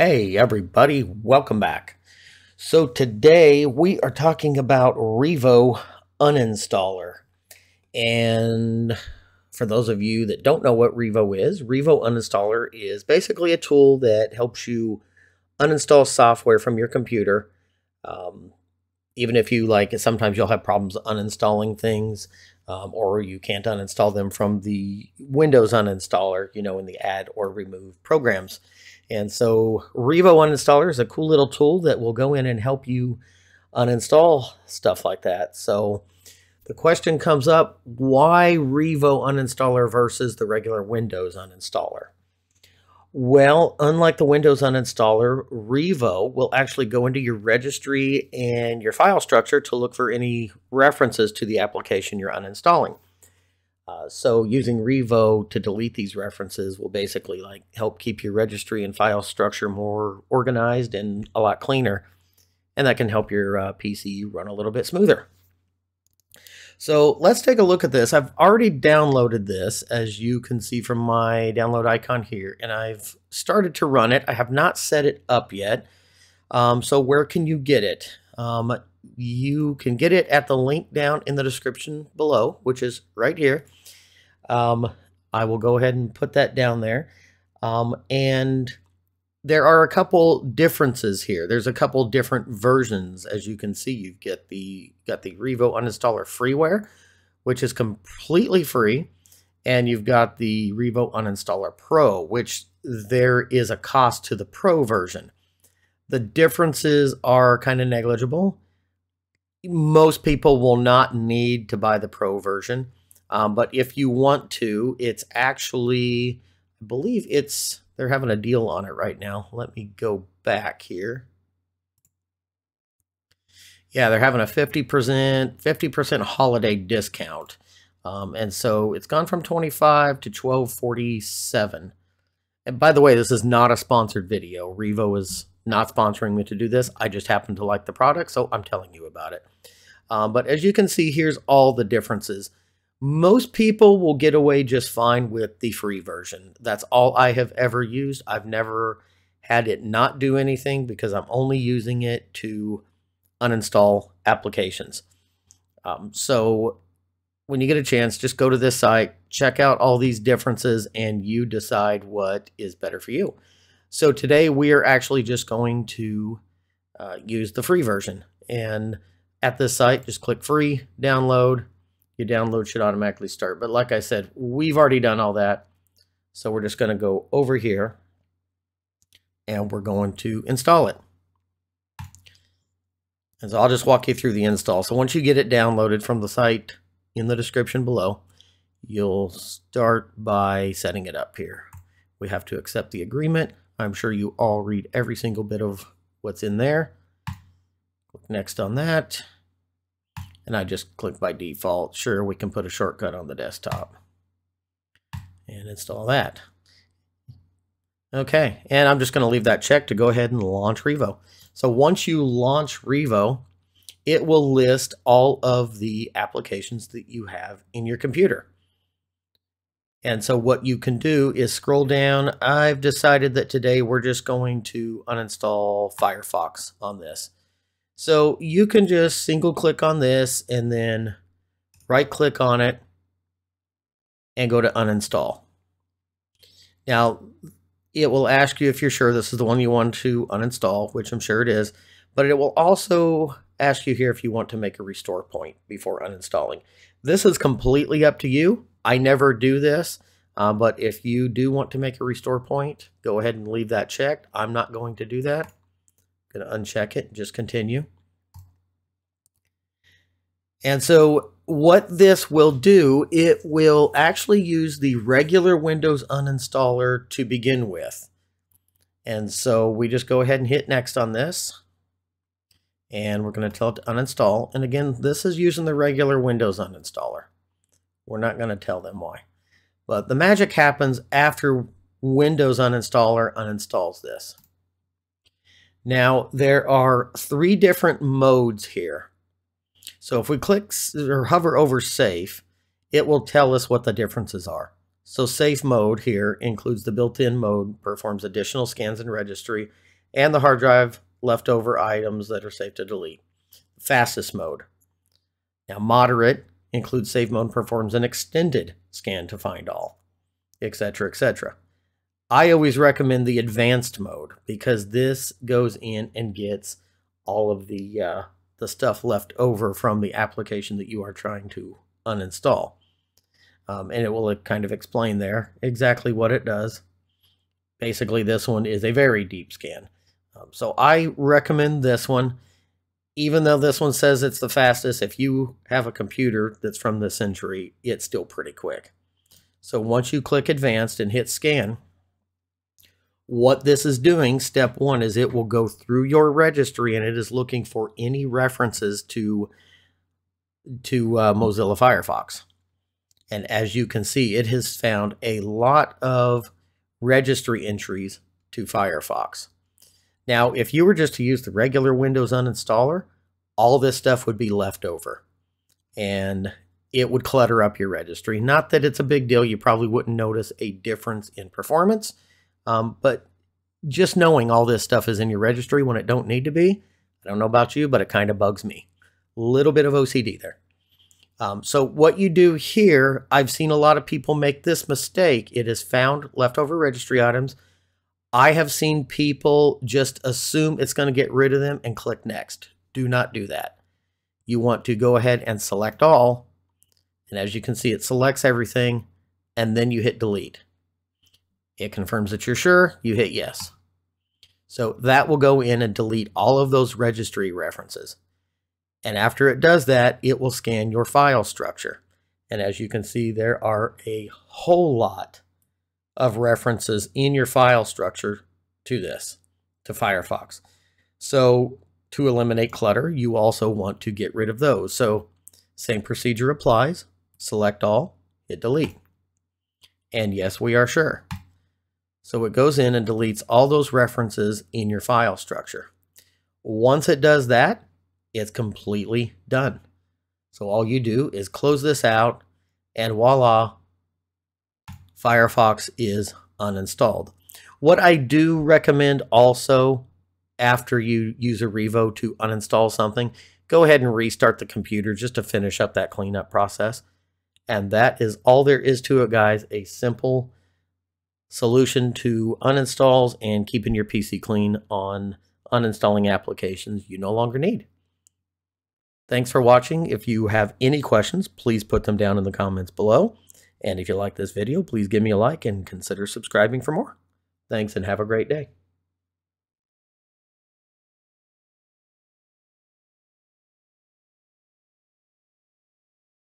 Hey everybody, welcome back. So today we are talking about Revo Uninstaller. And for those of you that don't know what Revo Uninstaller is basically a tool that helps you uninstall software from your computer. Even if you sometimes you'll have problems uninstalling things or you can't uninstall them from the Windows Uninstaller, you know, in the add or remove programs. And so Revo Uninstaller is a cool little tool that will go in and help you uninstall stuff like that. So the question comes up, why Revo Uninstaller versus the regular Windows Uninstaller? Well, unlike the Windows Uninstaller, Revo will actually go into your registry and your file structure to look for any references to the application you're uninstalling. So using Revo to delete these references will basically help keep your registry and file structure more organized and a lot cleaner. And that can help your PC run a little bit smoother. So let's take a look at this. I've already downloaded this, as you can see from my download icon here, and I've started to run it. I have not set it up yet. So where can you get it? You can get it at the link down in the description below, which is right here. I will go ahead and put that down there. And there are a couple differences here. There's a couple different versions. As you can see, you get got the Revo Uninstaller Freeware, which is completely free. And you've got the Revo Uninstaller Pro, which there is a cost to the Pro version. The differences are kind of negligible. Most people will not need to buy the Pro version. But if you want to, it's actually, I believe it's, they're having a deal on it right now. Let me go back here. Yeah, they're having a 50% holiday discount. And so it's gone from 25 to $12.47. And by the way, this is not a sponsored video. Revo is not sponsoring me to do this. I just happen to like the product, so I'm telling you about it. But as you can see, here's all the differences. Most people will get away just fine with the free version. That's all I have ever used. I've never had it not do anything because I'm only using it to uninstall applications. So when you get a chance, just go to this site, check out all these differences, and you decide what is better for you. So today we are actually just going to use the free version. And at this site, just click free, download. Your download should automatically start. But like I said, we've already done all that. So we're just going to go over here and we're going to install it. And so I'll just walk you through the install. So once you get it downloaded from the site in the description below, you'll start by setting it up here. We have to accept the agreement. I'm sure you all read every single bit of what's in there. Click next on that. And I just click by default. Sure, we can put a shortcut on the desktop and install that. Okay, and I'm just going to leave that checked to go ahead and launch Revo. So once you launch Revo, it will list all of the applications that you have in your computer. And so what you can do is scroll down. I've decided that today we're just going to uninstall Firefox on this. So you can just single click on this and then right click on it and go to uninstall. Now, it will ask you if you're sure this is the one you want to uninstall, which I'm sure it is, but it will also ask you here if you want to make a restore point before uninstalling. This is completely up to you. I never do this, but if you do want to make a restore point, go ahead and leave that checked. I'm not going to do that. I'm going to uncheck it and just continue. And so what this will do, it will actually use the regular Windows Uninstaller to begin with. And so we just go ahead and hit next on this. And we're going to tell it to uninstall. And again, this is using the regular Windows Uninstaller. We're not going to tell them why. But the magic happens after Windows Uninstaller uninstalls this. Now, there are three different modes here. So if we click or hover over Safe, it will tell us what the differences are. So safe mode here includes the built-in mode, performs additional scans and registry, and the hard drive leftover items that are safe to delete. Fastest mode. Now moderate includes safe mode, performs an extended scan to find all, etc., etc. I always recommend the advanced mode because this goes in and gets all of the stuff left over from the application that you are trying to uninstall. And it will kind of explain there exactly what it does. Basically, this one is a very deep scan. So I recommend this one. Even though this one says it's the fastest, if you have a computer that's from this century, it's still pretty quick. So once you click advanced and hit scan, what this is doing, step one, is it will go through your registry and it is looking for any references to Mozilla Firefox. And as you can see, it has found a lot of registry entries to Firefox. Now, if you were just to use the regular Windows uninstaller, all this stuff would be left over and it would clutter up your registry. Not that it's a big deal. You probably wouldn't notice a difference in performance, but just knowing all this stuff is in your registry when it don't need to be, I don't know about you, but it kind of bugs me. A little bit of OCD there. So what you do here, I've seen a lot of people make this mistake. It has found leftover registry items. I have seen people just assume it's going to get rid of them and click next. Do not do that. You want to go ahead and select all. And as you can see, it selects everything. And then you hit delete. It confirms that you're sure. You hit yes. So that will go in and delete all of those registry references. And after it does that, it will scan your file structure. And as you can see, there are a whole lot of references in your file structure to this, to Firefox. So to eliminate clutter, you also want to get rid of those. So same procedure applies. Select all, hit delete. And yes, we are sure. So it goes in and deletes all those references in your file structure. Once it does that, it's completely done. So all you do is close this out and voila, Firefox is uninstalled. What I do recommend also after you use a Revo to uninstall something, go ahead and restart the computer just to finish up that cleanup process. And that is all there is to it, guys. A simple solution to uninstalls and keeping your PC clean on uninstalling applications you no longer need. Thanks for watching. If you have any questions, please put them down in the comments below. And if you like this video, please give me a like and consider subscribing for more. Thanks and have a great day.